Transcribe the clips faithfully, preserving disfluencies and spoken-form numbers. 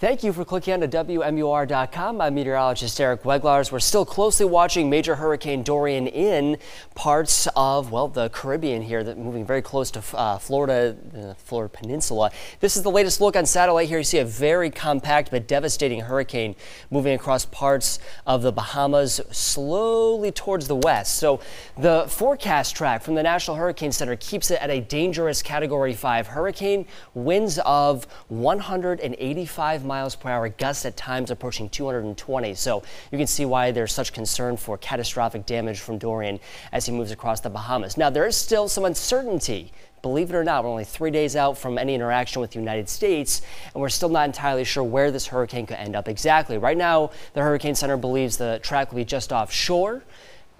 Thank you for clicking on to W M U R dot com. I'm meteorologist Eric Weglarz. We're still closely watching major Hurricane Dorian in parts of, well, the Caribbean here, that moving very close to uh, Florida, the uh, Florida Peninsula. This is the latest look on satellite here. You see a very compact but devastating hurricane moving across parts of the Bahamas slowly towards the west. So the forecast track from the National Hurricane Center keeps it at a dangerous Category five hurricane, winds of one hundred eighty-five miles miles per hour, gusts at times approaching two hundred twenty. So you can see why there's such concern for catastrophic damage from Dorian as he moves across the Bahamas. Now, there is still some uncertainty. Believe it or not, we're only three days out from any interaction with the United States, and we're still not entirely sure where this hurricane could end up exactly. Right now, the Hurricane Center believes the track will be just offshore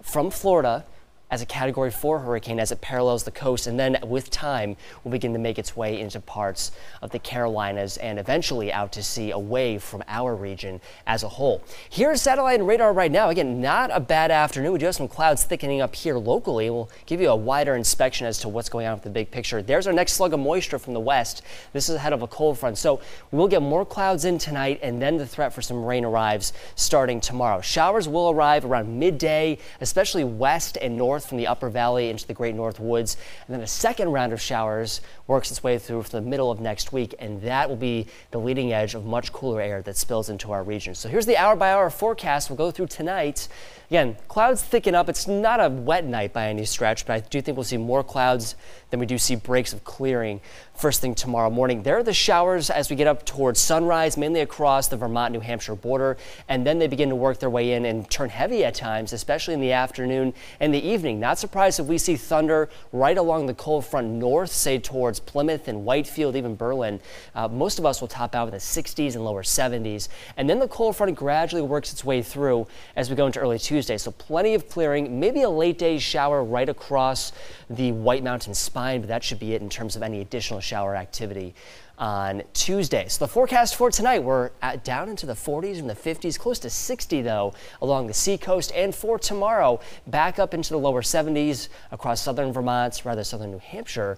from Florida as a Category four hurricane as it parallels the coast, and then with time will begin to make its way into parts of the Carolinas and eventually out to sea away from our region as a whole. Here's satellite and radar right now. Again, not a bad afternoon. We do have some clouds thickening up here locally. We'll give you a wider inspection as to what's going on with the big picture. There's our next slug of moisture from the west. This is ahead of a cold front, so we'll get more clouds in tonight, and then the threat for some rain arrives starting tomorrow. Showers will arrive around midday, especially west and north from the Upper Valley into the Great North Woods, and then a second round of showers works its way through for the middle of next week, and that will be the leading edge of much cooler air that spills into our region. So here's the hour-by-hour forecast we'll go through tonight. Again, clouds thicken up. It's not a wet night by any stretch, but I do think we'll see more clouds than we do see breaks of clearing first thing tomorrow morning. There are the showers as we get up towards sunrise, mainly across the Vermont-New Hampshire border, and then they begin to work their way in and turn heavy at times, especially in the afternoon and the evening. Not surprised if we see thunder right along the cold front north, say towards Plymouth and Whitefield, even Berlin. Uh, most of us will top out in the sixties and lower seventies. And then the cold front gradually works its way through as we go into early Tuesday. So plenty of clearing, maybe a late day shower right across the White Mountain spine, but that should be it in terms of any additional shower activity on Tuesday. So the forecast for tonight, we're at down into the forties and the fifties, close to sixty though along the seacoast, and for tomorrow back up into the lower seventies across southern Vermont, rather southern New Hampshire,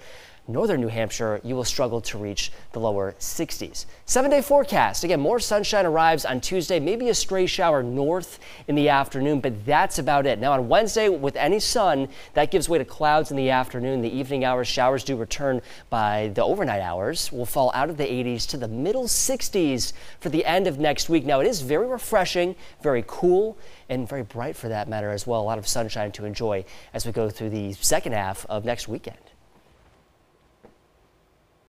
northern New Hampshire. You will struggle to reach the lower sixties. Seven-day forecast. Again, more sunshine arrives on Tuesday, maybe a stray shower north in the afternoon, but that's about it. Now on Wednesday, with any sun, that gives way to clouds in the afternoon. The evening hours, showers do return by the overnight hours. We'll fall out of the eighties to the middle sixties for the end of next week. Now it is very refreshing, very cool, and very bright for that matter as well. A lot of sunshine to enjoy as we go through the second half of next weekend.